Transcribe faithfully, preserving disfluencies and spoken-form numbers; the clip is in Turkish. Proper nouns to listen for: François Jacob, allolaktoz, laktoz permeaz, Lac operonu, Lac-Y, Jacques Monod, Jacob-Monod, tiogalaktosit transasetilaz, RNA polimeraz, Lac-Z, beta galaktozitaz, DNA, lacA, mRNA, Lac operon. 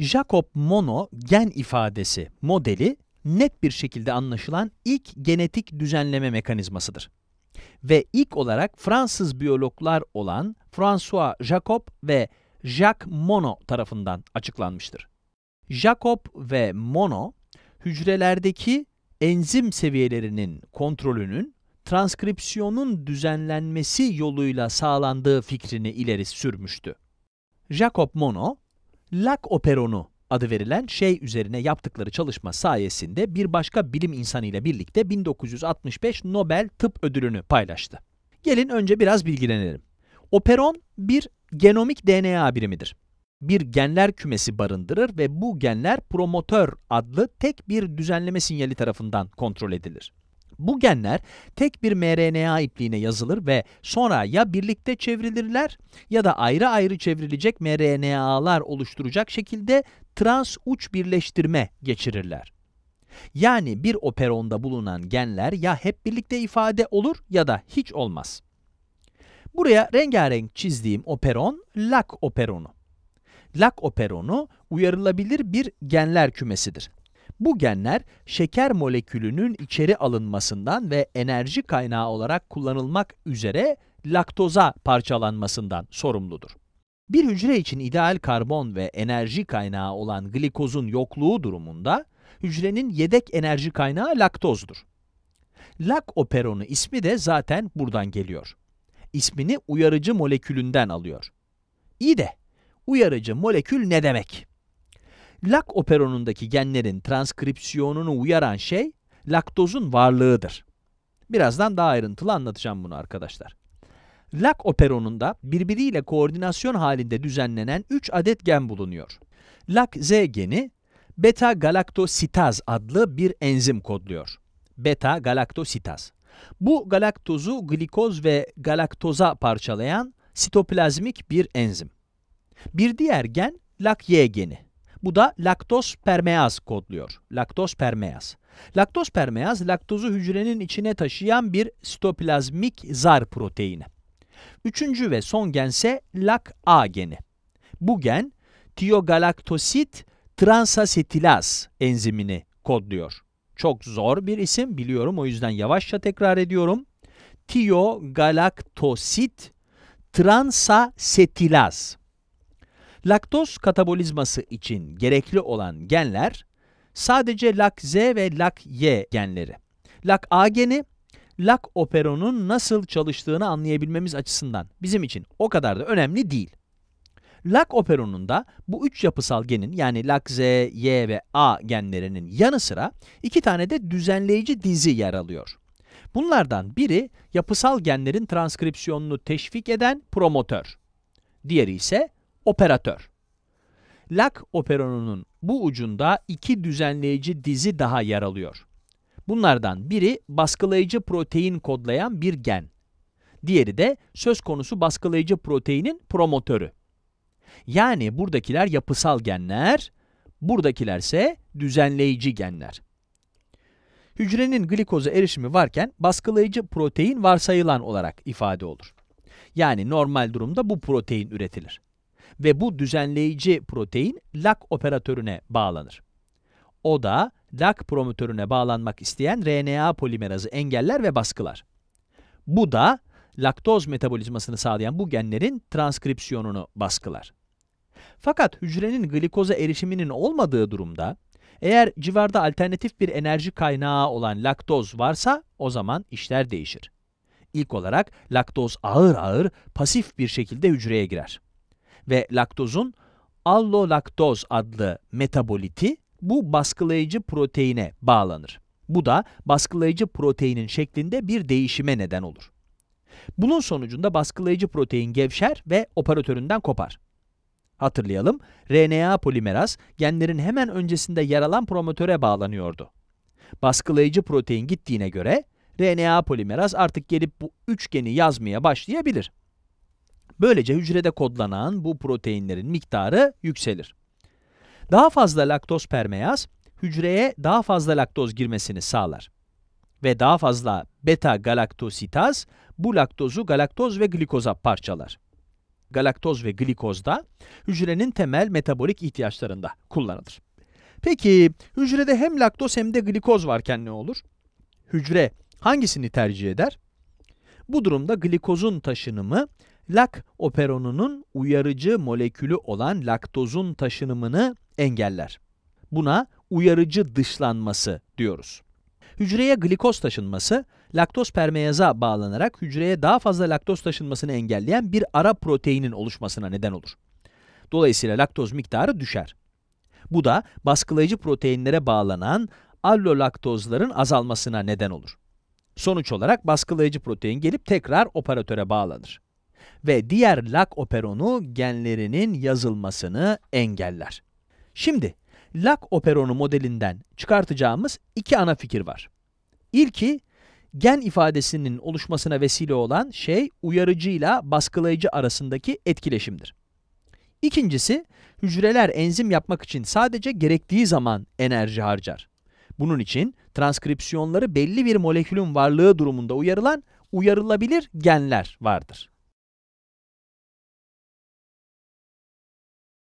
Jacob Monod gen ifadesi modeli net bir şekilde anlaşılan ilk genetik düzenleme mekanizmasıdır. Ve ilk olarak Fransız biyologlar olan François Jacob ve Jacques Monod tarafından açıklanmıştır. Jacob ve Monod, hücrelerdeki enzim seviyelerinin kontrolünün transkripsiyonun düzenlenmesi yoluyla sağlandığı fikrini ileri sürmüştü. Jacob Monod, Lac operonu adı verilen şey üzerine yaptıkları çalışma sayesinde bir başka bilim insanıyla birlikte bin dokuz yüz altmış beş Nobel Tıp Ödülünü paylaştı. Gelin önce biraz bilgilenelim. Operon bir genomik D N A birimidir. Bir genler kümesi barındırır ve bu genler promotör adlı tek bir düzenleme sinyali tarafından kontrol edilir. Bu genler tek bir mRNA ipliğine yazılır ve sonra ya birlikte çevrilirler ya da ayrı ayrı çevrilecek mRNA'lar oluşturacak şekilde trans uç birleştirme geçirirler. Yani bir operonda bulunan genler ya hep birlikte ifade olur ya da hiç olmaz. Buraya rengarenk çizdiğim operon Lac operonu. Lac operonu uyarılabilir bir genler kümesidir. Bu genler, şeker molekülünün içeri alınmasından ve enerji kaynağı olarak kullanılmak üzere laktoza parçalanmasından sorumludur. Bir hücre için ideal karbon ve enerji kaynağı olan glikozun yokluğu durumunda, hücrenin yedek enerji kaynağı laktozdur. Lac operonu ismi de zaten buradan geliyor. İsmini uyarıcı molekülünden alıyor. İyi de, uyarıcı molekül ne demek? Lac operonundaki genlerin transkripsiyonunu uyaran şey, laktozun varlığıdır. Birazdan daha ayrıntılı anlatacağım bunu arkadaşlar. Lac operonunda birbiriyle koordinasyon halinde düzenlenen üç adet gen bulunuyor. Lac-Z geni, beta galaktozitaz adlı bir enzim kodluyor. Beta galaktozitaz. Bu galaktozu glikoz ve galaktoza parçalayan sitoplazmik bir enzim. Bir diğer gen, Lac-Y geni. Bu da laktoz permeaz kodluyor. Laktoz permeaz. Laktoz permeaz, laktozu hücrenin içine taşıyan bir sitoplazmik zar proteini. Üçüncü ve son gen ise lacA geni. Bu gen, tiogalaktosit transasetilaz enzimini kodluyor. Çok zor bir isim, biliyorum, o yüzden yavaşça tekrar ediyorum. Tiogalaktosit transasetilaz. Laktoz katabolizması için gerekli olan genler sadece Lac-Z ve Lac-Y genleri. lacA geni, Lac operonun nasıl çalıştığını anlayabilmemiz açısından bizim için o kadar da önemli değil. Lac operonunda bu üç yapısal genin, yani Lac-Z, Y ve A genlerinin yanı sıra iki tane de düzenleyici dizi yer alıyor. Bunlardan biri yapısal genlerin transkripsiyonunu teşvik eden promotör, diğeri ise operatör. Lac operonunun bu ucunda iki düzenleyici dizi daha yer alıyor. Bunlardan biri baskılayıcı protein kodlayan bir gen. Diğeri de söz konusu baskılayıcı proteinin promotörü. Yani buradakiler yapısal genler, buradakilerse düzenleyici genler. Hücrenin glikoza erişimi varken baskılayıcı protein varsayılan olarak ifade olur. Yani normal durumda bu protein üretilir. Ve bu düzenleyici protein Lac operatörüne bağlanır. O da Lac promotörüne bağlanmak isteyen R N A polimerazı engeller ve baskılar. Bu da laktoz metabolizmasını sağlayan bu genlerin transkripsiyonunu baskılar. Fakat hücrenin glikoza erişiminin olmadığı durumda, eğer civarda alternatif bir enerji kaynağı olan laktoz varsa o zaman işler değişir. İlk olarak laktoz ağır ağır pasif bir şekilde hücreye girer. Ve laktozun allolaktoz adlı metaboliti bu baskılayıcı proteine bağlanır. Bu da baskılayıcı proteinin şeklinde bir değişime neden olur. Bunun sonucunda baskılayıcı protein gevşer ve operatöründen kopar. Hatırlayalım, R N A polimeraz genlerin hemen öncesinde yer alan promotöre bağlanıyordu. Baskılayıcı protein gittiğine göre R N A polimeraz artık gelip bu üçgeni yazmaya başlayabilir. Böylece hücrede kodlanan bu proteinlerin miktarı yükselir. Daha fazla laktoz permeaz, hücreye daha fazla laktoz girmesini sağlar. Ve daha fazla beta galaktozitaz, bu laktozu galaktoz ve glikoza parçalar. galaktoz ve glikozda hücrenin temel metabolik ihtiyaçlarında kullanılır. Peki hücrede hem laktoz hem de glikoz varken ne olur? Hücre hangisini tercih eder? Bu durumda glikozun taşınımı Lac operonunun uyarıcı molekülü olan laktozun taşınımını engeller. Buna uyarıcı dışlanması diyoruz. Hücreye glikoz taşınması, laktoz permeaza bağlanarak hücreye daha fazla laktoz taşınmasını engelleyen bir ara proteinin oluşmasına neden olur. Dolayısıyla laktoz miktarı düşer. Bu da baskılayıcı proteinlere bağlanan allolaktozların azalmasına neden olur. Sonuç olarak baskılayıcı protein gelip tekrar operatöre bağlanır ve diğer Lac operonu genlerinin yazılmasını engeller. Şimdi Lac operonu modelinden çıkartacağımız iki ana fikir var. İlki, gen ifadesinin oluşmasına vesile olan şey uyarıcıyla baskılayıcı arasındaki etkileşimdir. İkincisi, hücreler enzim yapmak için sadece gerektiği zaman enerji harcar. Bunun için transkripsiyonları belli bir molekülün varlığı durumunda uyarılan uyarılabilir genler vardır.